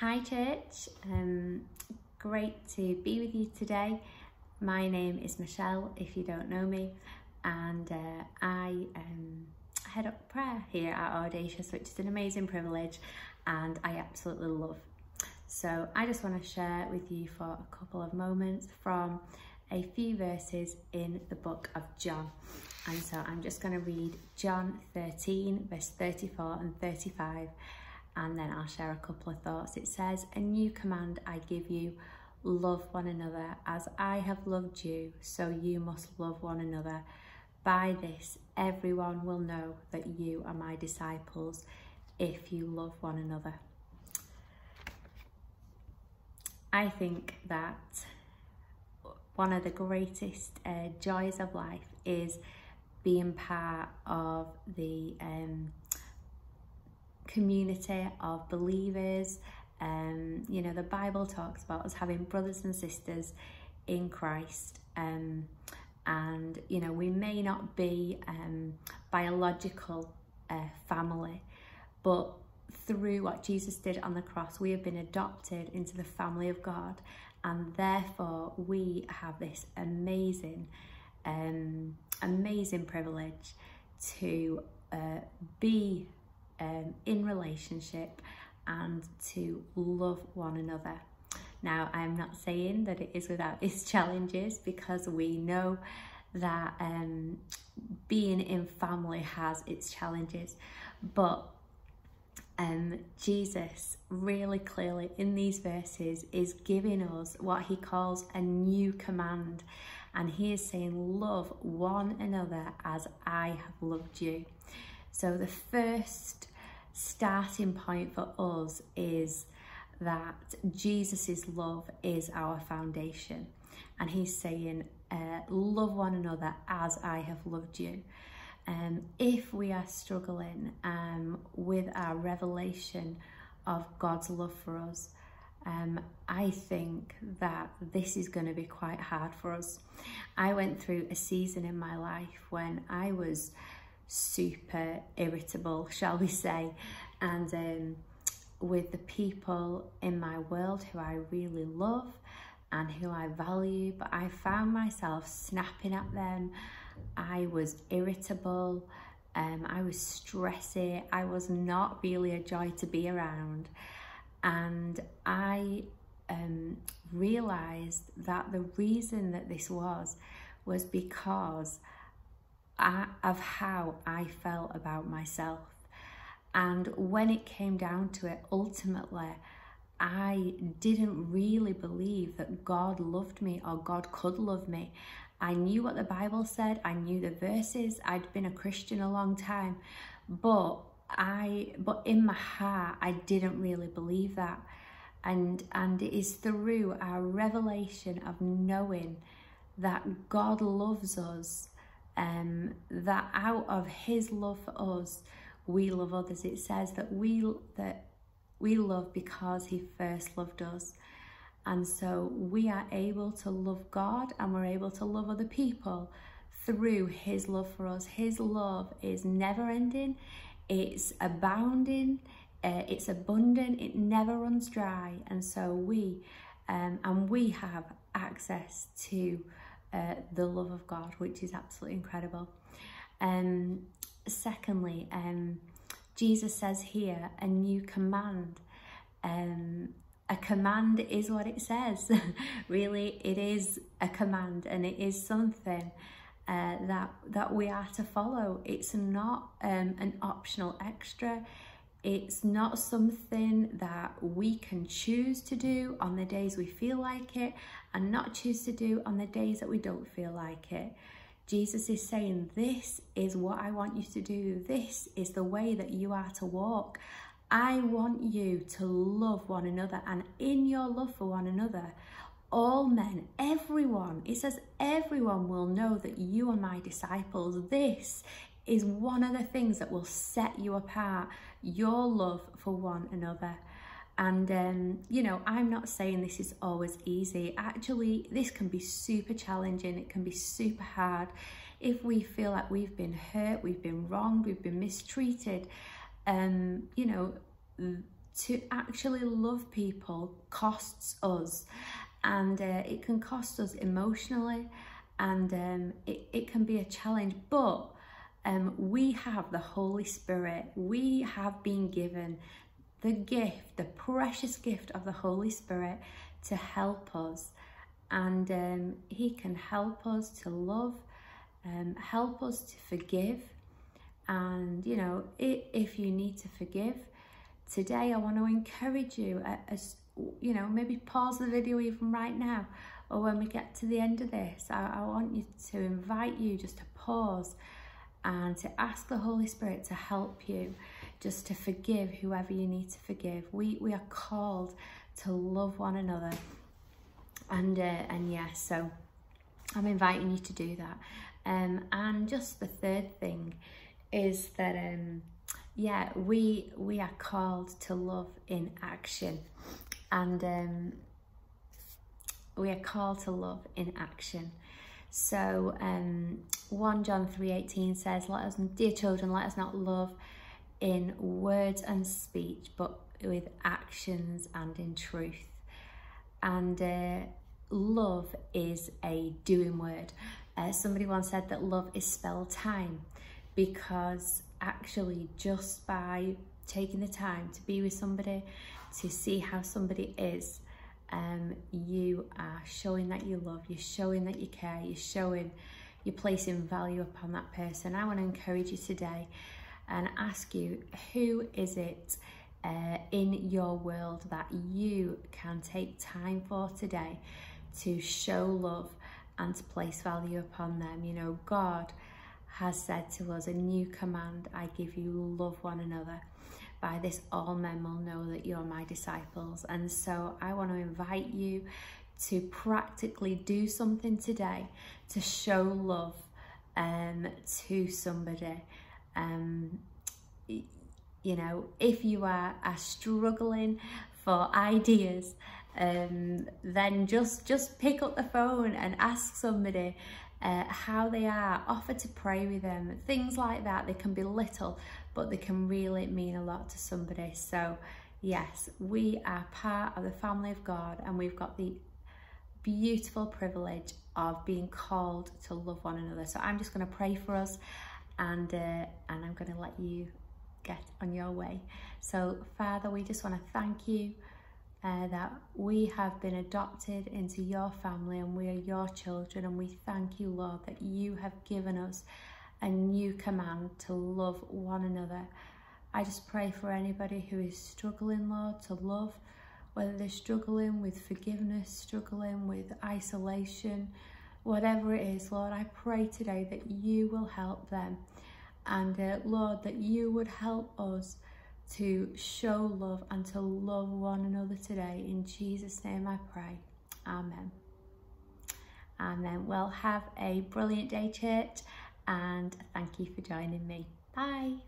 Hi church, great to be with you today. My name is Michelle, if you don't know me, and I head up prayer here at Audacious, which is an amazing privilege and I absolutely love. So I just want to share with you for a couple of moments from a few verses in the book of John. And so I'm just going to read John 13, verse 34 and 35. And then I'll share a couple of thoughts. It says, "A new command I give you, love one another. As I have loved you, so you must love one another. By this, everyone will know that you are my disciples, if you love one another." I think that one of the greatest joys of life is being part of the community of believers. You know, the Bible talks about us having brothers and sisters in Christ, and you know, we may not be biological family, but through what Jesus did on the cross, we have been adopted into the family of God, and therefore we have this amazing amazing privilege to be in relationship and to love one another. Now, I'm not saying that it is without its challenges, because we know that being in family has its challenges, but Jesus really clearly in these verses is giving us what he calls a new command, and he is saying, love one another as I have loved you. So the first starting point for us is that Jesus's love is our foundation, and he's saying love one another as I have loved you. If we are struggling with our revelation of God's love for us, I think that this is going to be quite hard for us. I went through a season in my life when I was super irritable, shall we say, and with the people in my world who I really love and who I value, but I found myself snapping at them. I was irritable, I was stressy, I was not really a joy to be around, and I realised that the reason that this was because of how I felt about myself. And when it came down to it, ultimately I didn't really believe that God loved me or God could love me. I knew what the Bible said, I knew the verses, I'd been a Christian a long time, but in my heart I didn't really believe that. And it is through our revelation of knowing that God loves us, that out of his love for us, we love others. It says that we love because he first loved us. And so we are able to love God and we're able to love other people through his love for us. His love is never ending, it's abounding, it's abundant, it never runs dry. And so we have access to the love of God, which is absolutely incredible. Secondly, Jesus says here, a new command. A command is what it says. Really, it is a command, and it is something that we are to follow. It's not an optional extra. It's not something that we can choose to do on the days we feel like it and not choose to do on the days that we don't feel like it. Jesus is saying, this is what I want you to do. This is the way that you are to walk. I want you to love one another, and in your love for one another, all men, everyone, it says everyone will know that you are my disciples. This is one of the things that will set you apart, your love for one another. And you know, I'm not saying this is always easy. Actually, this can be super challenging, it can be super hard. If we feel like we've been hurt, we've been wronged, we've been mistreated, you know, to actually love people costs us, and it can cost us emotionally, and it can be a challenge, but we have the Holy Spirit. We have been given the gift, the precious gift of the Holy Spirit to help us, and he can help us to love, help us to forgive. And you know, if you need to forgive today, I want to encourage you, as you know, maybe pause the video even right now, or when we get to the end of this, I want you to invite you just to pause and to ask the Holy Spirit to help you just to forgive whoever you need to forgive. We are called to love one another, and yeah, so I'm inviting you to do that. And just the third thing is that yeah, we are called to love in action, and we are called to love in action. So 1 John 3:18 says, "Let us, dear children, let us not love in words and speech, but with actions and in truth." And love is a doing word. Somebody once said that love is spelled time, because actually just by taking the time to be with somebody, to see how somebody is, you are showing that you love, you're showing that you care, you're showing you're placing value upon that person. I want to encourage you today and ask you, who is it in your world that you can take time for today to show love and to place value upon them? You know, God has said to us, "A new command I give you, love one another. By this all men will know that you're my disciples." And so I want to invite you to practically do something today to show love to somebody. You know, if you are struggling for ideas, then just pick up the phone and ask somebody how they are, offer to pray with them, things like that. They can be little, but they can really mean a lot to somebody. So yes, we are part of the family of God, and we've got the beautiful privilege of being called to love one another. So I'm just going to pray for us, and I'm going to let you get on your way. So Father, we just want to thank you that we have been adopted into your family, and we are your children, and we thank you, Lord, that you have given us a new command to love one another. I just pray for anybody who is struggling, Lord, to love, whether they're struggling with forgiveness, struggling with isolation, whatever it is, Lord, I pray today that you will help them, and Lord, that you would help us to show love and to love one another today. In Jesus' name I pray. Amen. Amen. Well, have a brilliant day, church, and thank you for joining me. Bye.